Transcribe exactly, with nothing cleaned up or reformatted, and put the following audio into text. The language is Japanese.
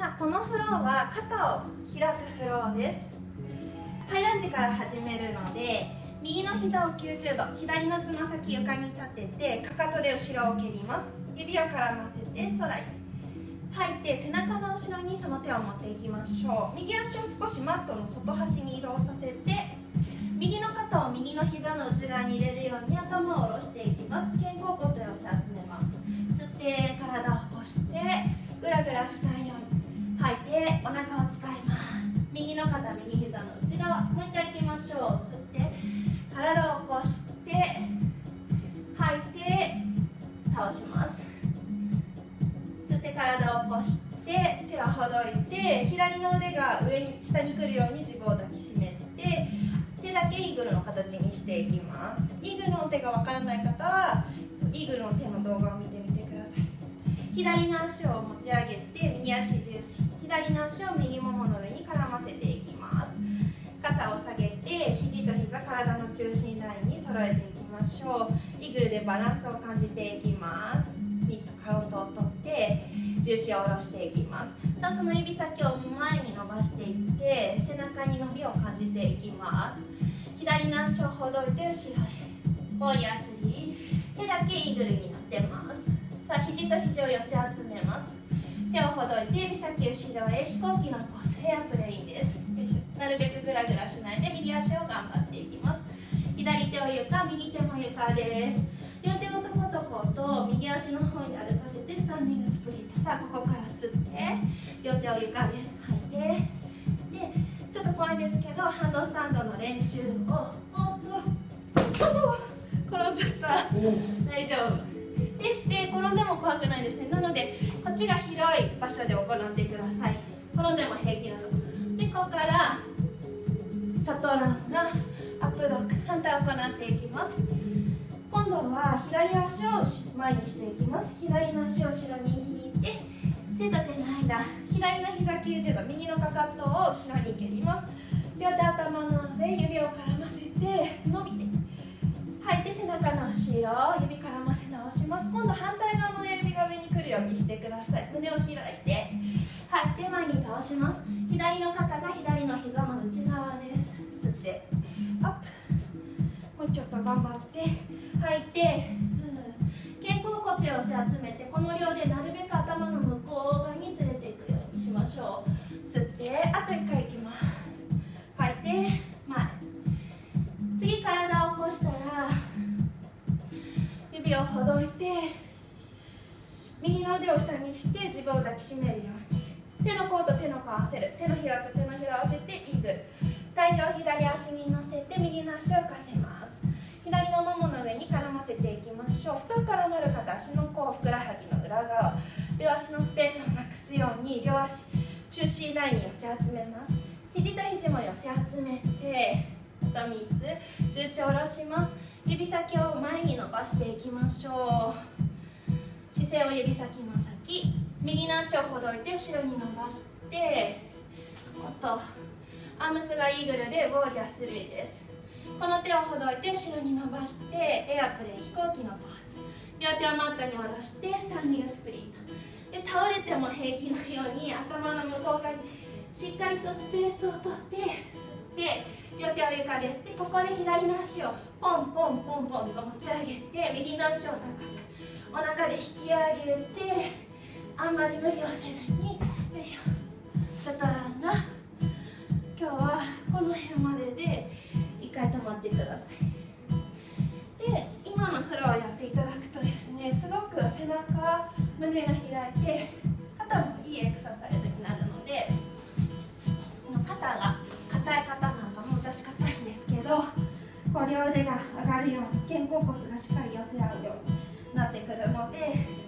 さあこのフローは肩を開くフローです。ハイランジから始めるので、右の膝をきゅうじゅうど、左のつま先床に立てて、かかとで後ろを蹴ります。指を絡ませて空へ吐いて、背中の後ろにその手を持っていきましょう。右足を少しマットの外端に移動させて、右の肩を右の膝の内側に入れるように頭を下ろしていきます。肩甲骨を寄せ集めます。吸って体を起こしてグラグラしたいように吐いて、お腹を使います。右の肩、右膝の内側、もう一回いきましょう。吸って体を起こして吐いて倒します。体を起こして手はほどいて、左の腕が上に下に来るように自分を抱きしめて、手だけイーグルの形にしていきます。イーグルの手が分からない方はイーグルの手の動画を見てみてください。左の足を持ち上げて右足重心、左の足を右ももの上に絡ませていきます。肩を下げて肘と膝、体の中心ラインに揃えていきましょう。イーグルでバランスを感じていきます。みっつカウントを取って重心を下ろしていきます。さあその指先を前に伸ばしていって、背中に伸びを感じていきます。左の足をほどいて後ろへ、ウォリアースリー、手だけイーグルになってます。さあ肘と肘を寄せ集めます。手をほどいて指先後ろへ、飛行機のポーズ、ヘアプレイです。なるべくグラグラしないで右足を頑張っていきます。左手を床、右手も床です。両手をトコトコと右足の方に歩かせてスタンディングスプリット。さあここから吸って両手を床です。吐いて、でちょっと怖いですけどハンドスタンドの練習を、おっと転んじゃった大丈夫でして、転んでも怖くないですね。なのでこっちが広い場所で行ってください。転んでも平気なので、ここからチャトランナ、アップドッグ、反対を行っていきます。今度は左足を前にしていきます。左の足を後ろに引いて、手と手の間、左の膝きゅうじゅうど、右のかかとを後ろに蹴ります。両手頭の上、指を絡ませて伸びて、吐いて背中の後ろ、指絡ませ直します。今度反対側の親指が上に来るようにしてください。胸を開いて、吐いて前に倒します。左の肩が左の膝の内側です。吸って、アップ。もうちょっと頑張って。吐いて、うん、肩甲骨を寄せ集めて、この両でなるべく頭の向こう側にずれていくようにしましょう。吸って、あといっかいいきます。吐いて、前。次、体を起こしたら指をほどいて、右の腕を下にして自分を抱きしめるように、手の甲と手の甲を合わせる、手のひらと手のひらを合わせてイーグル、体重を左足に乗せて右の足を浮かせます。左のももの上に絡ませていきましょう。深く絡まる方、足の甲、ふくらはぎの裏側、両足のスペースをなくすように両足中心ラインに寄せ集めます。肘と肘も寄せ集めて、あとみっつ重心を下ろします。指先を前に伸ばしていきましょう。視線を指先の先、右の足をほどいて後ろに伸ばして、おとアームスがイーグルでウォーリアースリーです。この手をほどいて後ろに伸ばして、エアプレイ、飛行機のポーズ、両手をマットに下ろしてスタンディングスプリットで、倒れても平気のように頭の向こう側にしっかりとスペースを取って、吸って両手を床です。でここで左の足をポンポンポンポンと持ち上げて、右の足を高くお腹で引き上げて、あんまり無理をせずに、よいしょ、シャトランナ。今日はこの辺まででいっかい止まってください。で今のフローをやっていただくとですね、すごく背中、胸が開いて肩もいいエクササイズになるので、肩が硬い方なんかも私硬いんですけど、こう両腕が上がるように、肩甲骨がしっかり寄せ合うようになってくるので。